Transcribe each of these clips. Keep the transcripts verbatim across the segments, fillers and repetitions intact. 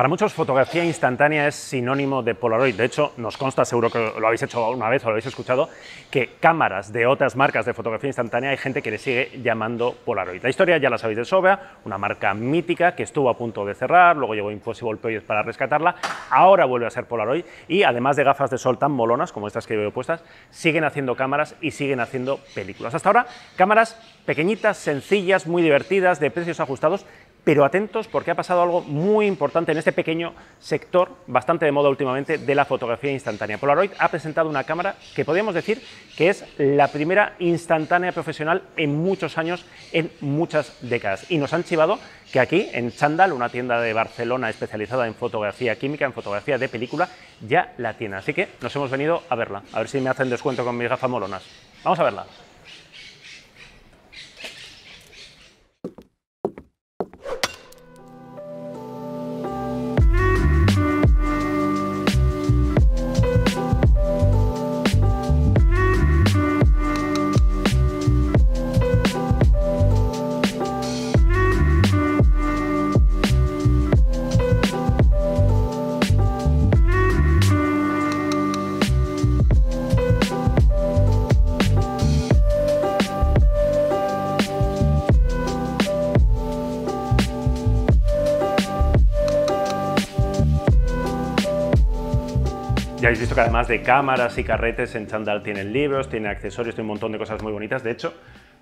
Para muchos, fotografía instantánea es sinónimo de Polaroid. De hecho, nos consta, seguro que lo habéis hecho una vez o lo habéis escuchado, que cámaras de otras marcas de fotografía instantánea hay gente que le sigue llamando Polaroid. La historia ya la sabéis de sobra, una marca mítica que estuvo a punto de cerrar, luego llegó Impossible Project para rescatarla, ahora vuelve a ser Polaroid y además de gafas de sol tan molonas como estas que veo puestas, siguen haciendo cámaras y siguen haciendo películas. Hasta ahora, cámaras pequeñitas, sencillas, muy divertidas, de precios ajustados, pero atentos porque ha pasado algo muy importante en este pequeño sector, bastante de moda últimamente, de la fotografía instantánea. Polaroid ha presentado una cámara que podríamos decir que es la primera instantánea profesional en muchos años, en muchas décadas. Y nos han chivado que aquí, en Chándal, una tienda de Barcelona especializada en fotografía química, en fotografía de película, ya la tiene. Así que nos hemos venido a verla, a ver si me hacen descuento con mis gafas molonas. Vamos a verla. Ya habéis visto que además de cámaras y carretes en Chándal tienen libros, tiene accesorios, tiene un montón de cosas muy bonitas. De hecho,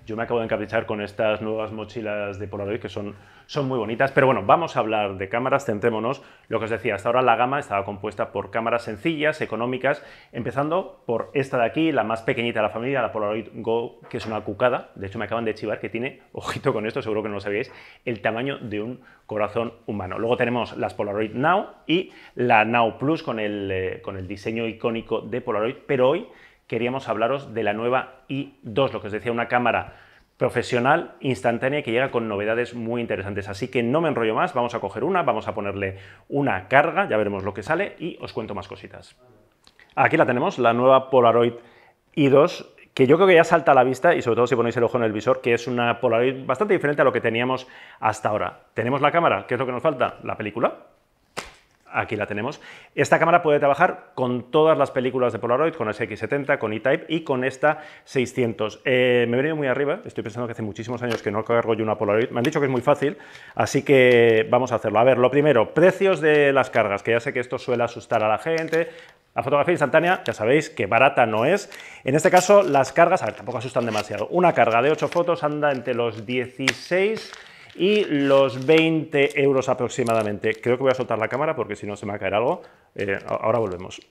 yo me acabo de encaprichar con estas nuevas mochilas de Polaroid que son, son muy bonitas. Pero bueno, vamos a hablar de cámaras, centrémonos. Lo que os decía, hasta ahora la gama estaba compuesta por cámaras sencillas, económicas, empezando por esta de aquí, la más pequeñita de la familia, la Polaroid Go, que es una cucada. De hecho, me acaban de chivar que tiene, ojito con esto, seguro que no lo sabíais, el tamaño de un corazón humano. Luego tenemos las Polaroid Now y la Now Plus con el, eh, con el diseño icónico de Polaroid, pero hoy queríamos hablaros de la nueva i dos, lo que os decía, una cámara profesional instantánea que llega con novedades muy interesantes. Así que no me enrollo más, vamos a coger una, vamos a ponerle una carga, ya veremos lo que sale y os cuento más cositas. Aquí la tenemos, la nueva Polaroid i dos, que yo creo que ya salta a la vista y sobre todo si ponéis el ojo en el visor, que es una Polaroid bastante diferente a lo que teníamos hasta ahora. Tenemos la cámara, ¿qué es lo que nos falta? La película. Aquí la tenemos. Esta cámara puede trabajar con todas las películas de Polaroid, con ese equis setenta, con E-Type y con esta seiscientos. Eh, me he venido muy arriba, estoy pensando que hace muchísimos años que no cargo yo una Polaroid. Me han dicho que es muy fácil, así que vamos a hacerlo. A ver, lo primero, precios de las cargas, que ya sé que esto suele asustar a la gente. La fotografía instantánea, ya sabéis que barata no es. En este caso, las cargas, a ver, tampoco asustan demasiado. Una carga de ocho fotos anda entre los dieciséis... y los veinte euros aproximadamente. Creo que voy a soltar la cámara porque si no se me va a caer algo. Eh, ahora volvemos.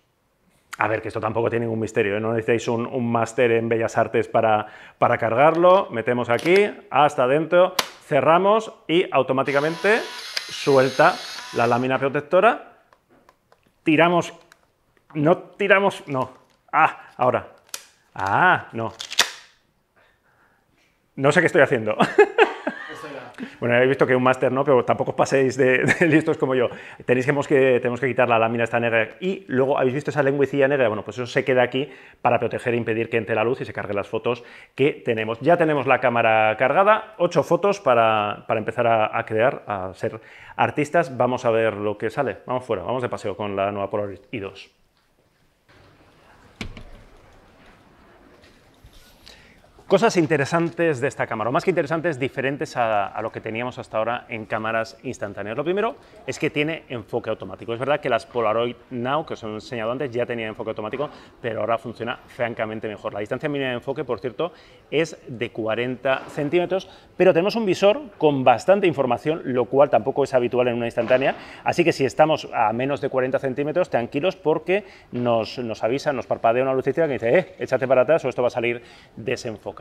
A ver, que esto tampoco tiene ningún misterio, ¿eh? No necesitáis un, un máster en Bellas Artes para, para cargarlo. Metemos aquí, hasta adentro, cerramos y automáticamente suelta la lámina protectora. Tiramos... No tiramos... No. Ah, ahora. Ah, no. No sé qué estoy haciendo. Bueno, habéis visto que un máster no, pero tampoco os paséis de, de listos como yo. Tenéis que, que, tenemos que quitar la lámina esta negra y luego, ¿habéis visto esa lengüecilla negra? Bueno, pues eso se queda aquí para proteger e impedir que entre la luz y se carguen las fotos que tenemos. Ya tenemos la cámara cargada, ocho fotos para, para empezar a, a crear, a ser artistas. Vamos a ver lo que sale. Vamos fuera, vamos de paseo con la nueva Polaroid i dos. Cosas interesantes de esta cámara, o más que interesantes, diferentes a, a lo que teníamos hasta ahora en cámaras instantáneas. Lo primero es que tiene enfoque automático. Es verdad que las Polaroid Now, que os he enseñado antes, ya tenían enfoque automático, pero ahora funciona francamente mejor. La distancia mínima de enfoque, por cierto, es de cuarenta centímetros, pero tenemos un visor con bastante información, lo cual tampoco es habitual en una instantánea, así que si estamos a menos de cuarenta centímetros, tranquilos, porque nos, nos avisa, nos parpadea una lucecita que dice, eh, échate para atrás o esto va a salir desenfocado.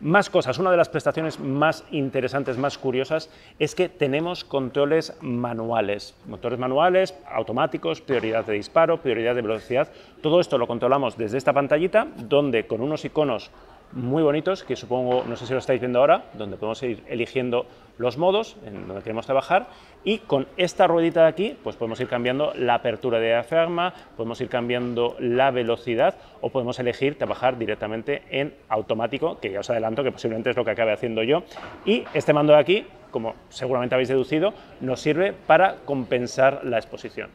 Más cosas, una de las prestaciones más interesantes, más curiosas, es que tenemos controles manuales, motores manuales, automáticos, prioridad de disparo, prioridad de velocidad, todo esto lo controlamos desde esta pantallita, donde con unos iconos muy bonitos, que supongo, no sé si lo estáis viendo ahora, donde podemos ir eligiendo los modos en donde queremos trabajar, y con esta ruedita de aquí pues podemos ir cambiando la apertura de diafragma, podemos ir cambiando la velocidad o podemos elegir trabajar directamente en automático, que ya os adelanto que posiblemente es lo que acabe haciendo yo. Y este mando de aquí, como seguramente habéis deducido, nos sirve para compensar la exposición.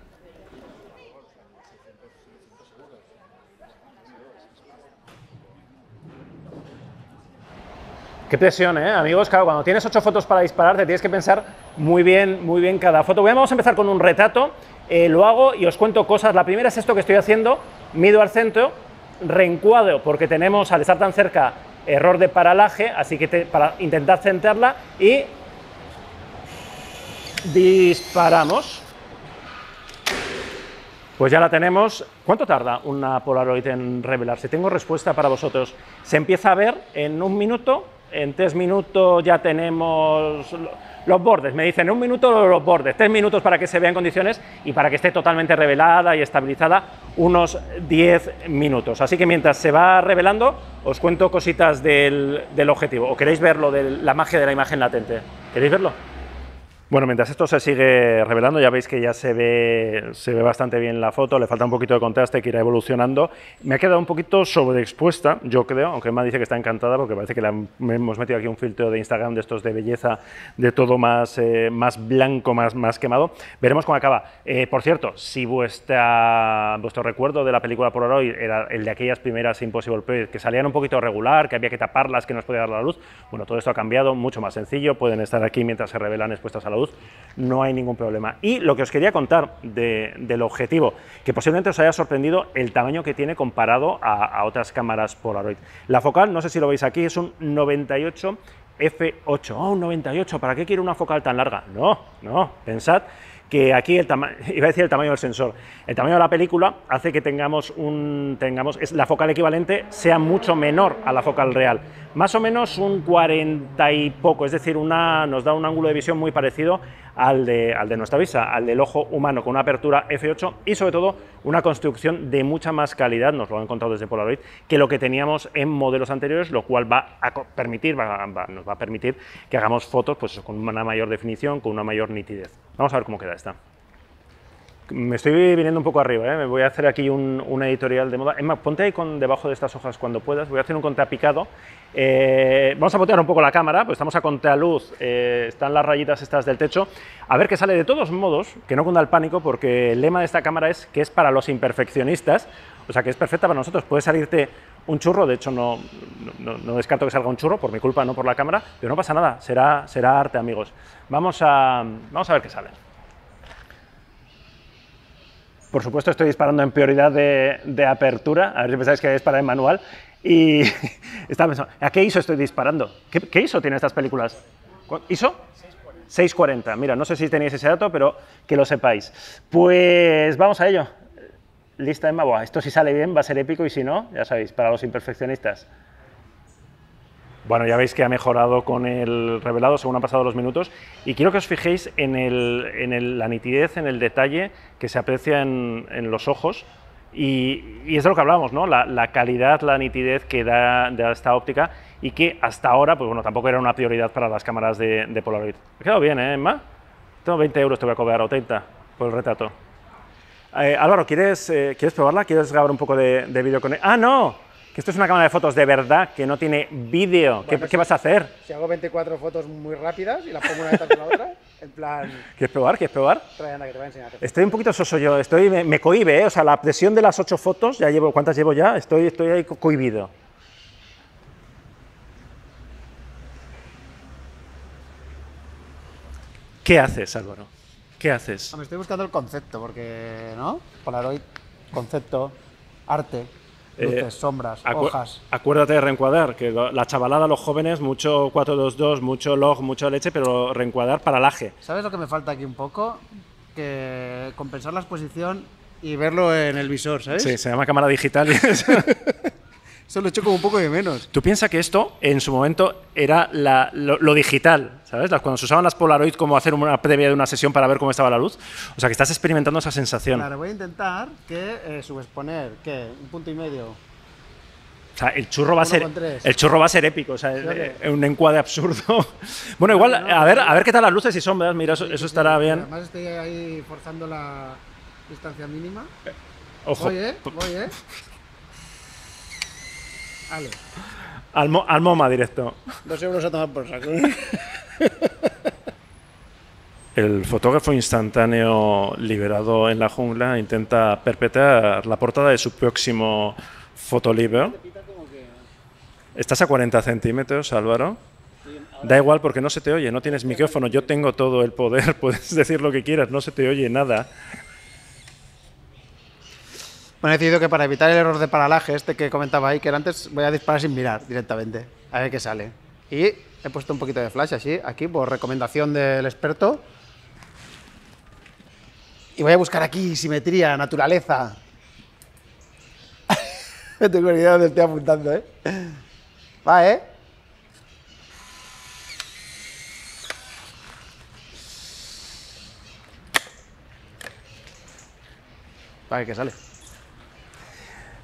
Qué presión, ¿eh, amigos? Claro, cuando tienes ocho fotos para disparar, te tienes que pensar muy bien, muy bien cada foto. Bueno, vamos a empezar con un retrato. Eh, lo hago y os cuento cosas. La primera es esto que estoy haciendo. Mido al centro, reencuadro, porque tenemos, al estar tan cerca, error de paralaje, así que te, para intentar centrarla, y disparamos. Pues ya la tenemos. ¿Cuánto tarda una Polaroid en revelarse? Tengo respuesta para vosotros. Se empieza a ver en un minuto. En tres minutos ya tenemos los bordes, me dicen, en un minuto los bordes, tres minutos para que se vea en condiciones y para que esté totalmente revelada y estabilizada, unos diez minutos. Así que mientras se va revelando, os cuento cositas del, del objetivo. ¿O queréis verlo, de la magia de la imagen latente? ¿Queréis verlo? Bueno, mientras esto se sigue revelando, ya veis que ya se ve, se ve bastante bien la foto, le falta un poquito de contraste que irá evolucionando. Me ha quedado un poquito sobreexpuesta, yo creo, aunque Emma dice que está encantada porque parece que le hemos metido aquí un filtro de Instagram de estos de belleza, de todo más, eh, más blanco, más, más quemado. Veremos cómo acaba. Eh, por cierto, si vuestra, vuestro recuerdo de la película Polaroid era el de aquellas primeras Impossible Project, que salían un poquito regular, que había que taparlas, que no os podía dar la luz, bueno, todo esto ha cambiado, mucho más sencillo, pueden estar aquí mientras se revelan expuestas a la luz. No hay ningún problema. Y lo que os quería contar de, del objetivo, que posiblemente os haya sorprendido el tamaño que tiene comparado a, a otras cámaras Polaroid. La focal, no sé si lo veis aquí, es un noventa y ocho efe ocho. ¡Oh, un noventa y ocho! ¿Para qué quiero una focal tan larga? No, no, pensad que aquí el tamaño, iba a decir el tamaño del sensor, el tamaño de la película hace que tengamos un, tengamos, es la focal equivalente sea mucho menor a la focal real, más o menos un cuarenta y poco, es decir, una, nos da un ángulo de visión muy parecido al de, al de nuestra vista, al del ojo humano, con una apertura efe ocho y sobre todo una construcción de mucha más calidad, nos lo han contado desde Polaroid, que lo que teníamos en modelos anteriores, lo cual va a permitir, va, va, nos va a permitir que hagamos fotos pues, con una mayor definición, con una mayor nitidez. Vamos a ver cómo queda esta. Me estoy viniendo un poco arriba, ¿eh? Me voy a hacer aquí un, una editorial de moda. Emma, ponte ahí con, debajo de estas hojas cuando puedas, voy a hacer un contrapicado. Eh, vamos a botear un poco la cámara, pues estamos a contraluz, eh, están las rayitas estas del techo. A ver qué sale, de todos modos, que no cunda el pánico, porque el lema de esta cámara es que es para los imperfeccionistas, o sea que es perfecta para nosotros, puede salirte un churro, de hecho no, no, no descarto que salga un churro, por mi culpa, no por la cámara, pero no pasa nada, será, será arte, amigos. Vamos a, vamos a ver qué sale. Por supuesto, estoy disparando en prioridad de, de apertura, a ver si pensáis que es para el manual, y estaba pensando, ¿a qué I S O estoy disparando? ¿Qué, qué I S O tienen estas películas? ¿I S O? seiscientos cuarenta. Mira, no sé si tenéis ese dato, pero que lo sepáis. Pues vamos a ello. Lista, Emma. Buah, esto si sale bien va a ser épico, y si no, ya sabéis, para los imperfeccionistas. Bueno, ya veis que ha mejorado con el revelado según han pasado los minutos, y quiero que os fijéis en, el, en el, la nitidez, en el detalle que se aprecia en, en los ojos, y, y es de lo que hablábamos, ¿no? La, la calidad, la nitidez que da, da esta óptica, y que hasta ahora, pues bueno, tampoco era una prioridad para las cámaras de, de Polaroid. Me ha quedado bien, ¿eh, Emma? Tengo veinte euros, te voy a cobrar, o treinta, por el retrato. Eh, Álvaro, ¿quieres, eh, ¿quieres probarla? ¿Quieres grabar un poco de, de vídeo con él? ¡Ah, no! Esto es una cámara de fotos de verdad, que no tiene vídeo. Bueno, ¿Qué, si, ¿Qué vas a hacer? Si hago veinticuatro fotos muy rápidas y las pongo una detrás de la otra, en plan... ¿Quieres probar? ¿Quieres probar? Trae, anda, que te voy a enseñar. Estoy un poquito soso yo, estoy, me, me cohibe, ¿eh? O sea, la presión de las ocho fotos, ya llevo, ¿cuántas llevo ya? Estoy, estoy ahí cohibido. ¿Qué haces, Álvaro? ¿Qué haces? Me estoy buscando el concepto, porque, ¿no? Polaroid, concepto, arte... Luces, eh, sombras, acu hojas... Acuérdate de reencuadrar, que lo, la chavalada, los jóvenes, mucho cuatro dos dos, mucho log, mucho leche, pero reencuadrar, paralaje. ¿Sabes lo que me falta aquí un poco? Que compensar la exposición y verlo en el visor, ¿sabes? Sí, se llama cámara digital. Y eso lo echo como un poco de menos. Tú piensas que esto, en su momento, era la, lo, lo digital, ¿sabes? Cuando se usaban las Polaroid como hacer una previa de una sesión para ver cómo estaba la luz. O sea, que estás experimentando esa sensación. Claro, voy a intentar que eh, subexponer, ¿qué? Un punto y medio. O sea, el churro va a ser, el churro va a ser épico, o sea, es, es un encuadre absurdo. Bueno, igual, a ver, a ver qué tal las luces y sombras, mira, eso, eso estará bien. Además estoy ahí forzando la distancia mínima. Ojo. Voy, ¿eh? Voy, ¿eh? Ale. Al, mo al MoMA directo. Dos euros a tomar por saco. El fotógrafo instantáneo liberado en la jungla intenta perpetrar la portada de su próximo fotolibro. Estás a cuarenta centímetros, Álvaro. Da igual porque no se te oye, no tienes micrófono, yo tengo todo el poder, puedes decir lo que quieras, no se te oye nada. Bueno, he decidido que para evitar el error de paralaje este que comentaba ahí, que era antes, voy a disparar sin mirar directamente, a ver qué sale. Y he puesto un poquito de flash así, aquí, por recomendación del experto. Y voy a buscar aquí simetría, naturaleza. No tengo ni idea de dónde estoy apuntando, ¿eh? Va, ¿eh? A ver qué sale.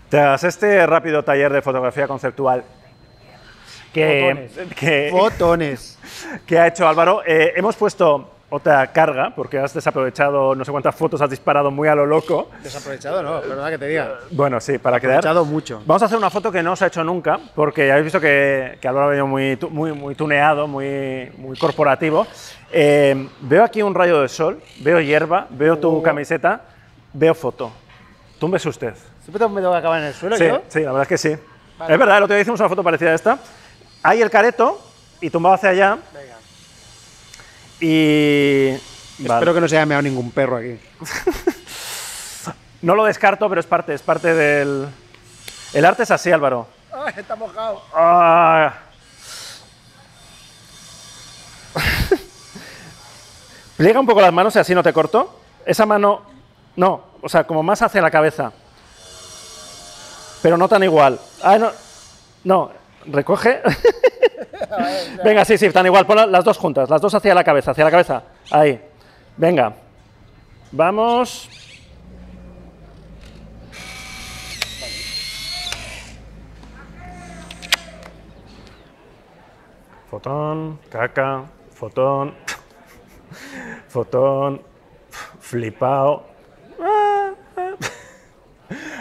Tras este rápido taller de fotografía conceptual que, Botones. que, Botones. que ha hecho Álvaro, eh, hemos puesto otra carga, porque has desaprovechado no sé cuántas fotos, has disparado muy a lo loco. Desaprovechado, no, perdona que te diga. Bueno, sí, para quedar. Desaprovechado mucho. Vamos a hacer una foto que no se ha hecho nunca, porque habéis visto que, que Álvaro ha venido muy, muy, muy tuneado, muy, muy corporativo. Eh, veo aquí un rayo de sol, veo hierba, veo tu uh. camiseta, veo foto. Túmbese usted. ¿Siempre me tengo que acabar en el suelo? Sí, yo? sí, la verdad es que sí. Vale. Es verdad, el otro día hicimos una foto parecida a esta. Ahí el careto y tumbado hacia allá. Venga. Y... Espero vale. que no se haya meado ningún perro aquí. No lo descarto, pero es parte, es parte del... El arte es así, Álvaro. Ay, está mojado. Ah. Pliega un poco las manos y así no te corto. Esa mano... No, o sea, como más hacia la cabeza. Pero no tan igual. Ah, no. No, recoge. Venga, sí, sí, tan igual. Pon las dos juntas, las dos hacia la cabeza, hacia la cabeza. Ahí. Venga. Vamos. Fotón, caca, fotón, fotón, flipao.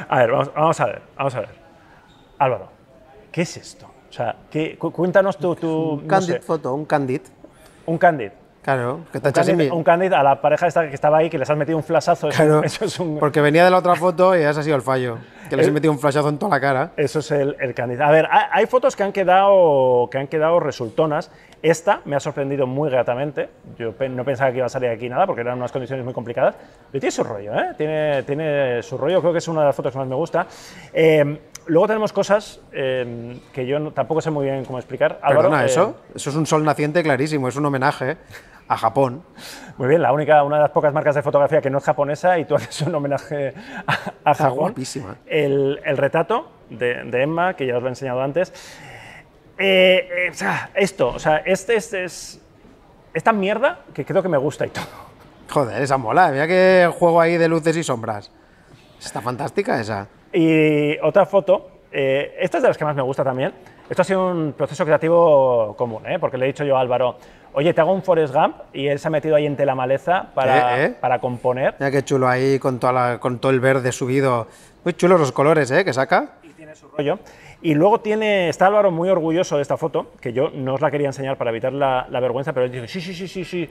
A ver, vamos, vamos a ver, vamos a ver. Álvaro, ¿qué es esto? O sea, ¿qué, cu cuéntanos tu... tu un candid no sé. foto, un candid. ¿Un candid? Claro. Que te un, candid, mi... un candid a la pareja esta que estaba ahí, que les has metido un flashazo. Claro, eso, eso es un... porque venía de la otra foto y ese ha sido el fallo, que les he metido un flashazo en toda la cara. Eso es el, el candid. A ver, hay, hay fotos que han, quedado, que han quedado resultonas. Esta me ha sorprendido muy gratamente. Yo no pensaba que iba a salir aquí nada porque eran unas condiciones muy complicadas. Pero tiene su rollo, ¿eh? Tiene, tiene su rollo. Creo que es una de las fotos que más me gusta. Eh, luego tenemos cosas eh, que yo no, tampoco sé muy bien cómo explicar. Álvaro, Perdona, eh, ¿eso? Eso es un sol naciente clarísimo. Es un homenaje a Japón. Muy bien, la única, una de las pocas marcas de fotografía que no es japonesa y tú haces un homenaje a, a Japón. Guapísima. El, el retrato de, de Emma, que ya os lo he enseñado antes. Eh, eh, esto, o sea, este, este es esta mierda que creo que me gusta y todo. Joder, esa mola, mira que juego ahí de luces y sombras. Está fantástica esa. Y otra foto, eh, esta es de las que más me gusta también. Esto ha sido un proceso creativo común, ¿eh? Porque le he dicho yo a Álvaro, oye, te hago un Forrest Gump y él se ha metido ahí entre la maleza para, ¿Eh, eh? para componer. Mira qué chulo ahí con, toda la, con todo el verde subido. Muy chulos los colores, ¿eh? Que saca. Y tiene su rollo. Y luego tiene, está Álvaro muy orgulloso de esta foto, que yo no os la quería enseñar para evitar la, la vergüenza, pero él dice, sí, sí, sí, sí, sí.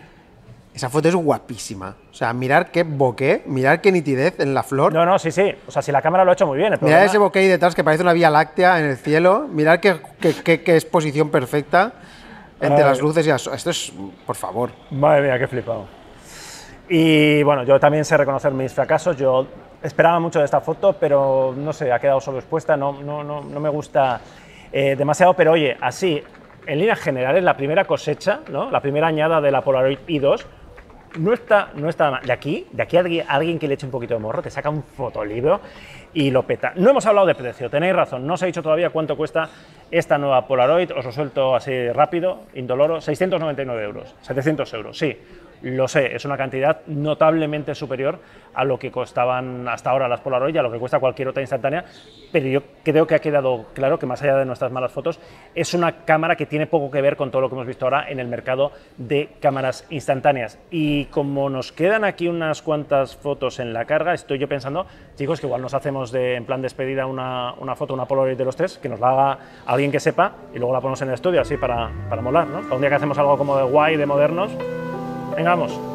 Esa foto es guapísima. O sea, mirar qué bokeh, mirar qué nitidez en la flor. No, no, sí, sí. O sea, si la cámara lo ha hecho muy bien. El problema... Mirar ese bokeh ahí detrás que parece una vía láctea en el cielo. Mirar qué, qué, qué, qué exposición perfecta entre las luces y las... Esto es, por favor. Madre mía, qué flipado. Y bueno, yo también sé reconocer mis fracasos. Yo... Esperaba mucho de esta foto, pero no sé, ha quedado sobreexpuesta, no, no, no, no me gusta eh, demasiado, pero oye, así, en líneas generales, la primera cosecha, ¿no? La primera añada de la Polaroid i dos, no está, no está mal. De aquí, de aquí alguien, alguien que le eche un poquito de morro, te saca un fotolibro y lo peta. No hemos hablado de precio, tenéis razón, no os he dicho todavía cuánto cuesta esta nueva Polaroid, os lo suelto así rápido, indoloro, seiscientos noventa y nueve euros, setecientos euros, sí. Lo sé, es una cantidad notablemente superior a lo que costaban hasta ahora las Polaroid, a lo que cuesta cualquier otra instantánea, pero yo creo que ha quedado claro que más allá de nuestras malas fotos, es una cámara que tiene poco que ver con todo lo que hemos visto ahora en el mercado de cámaras instantáneas. Y como nos quedan aquí unas cuantas fotos en la carga, estoy yo pensando, chicos, que igual nos hacemos de, en plan despedida una, una foto, una Polaroid de los tres, que nos la haga alguien que sepa y luego la ponemos en el estudio, así para, para molar, ¿no? Para un día que hacemos algo como de guay, de modernos. Vengamos.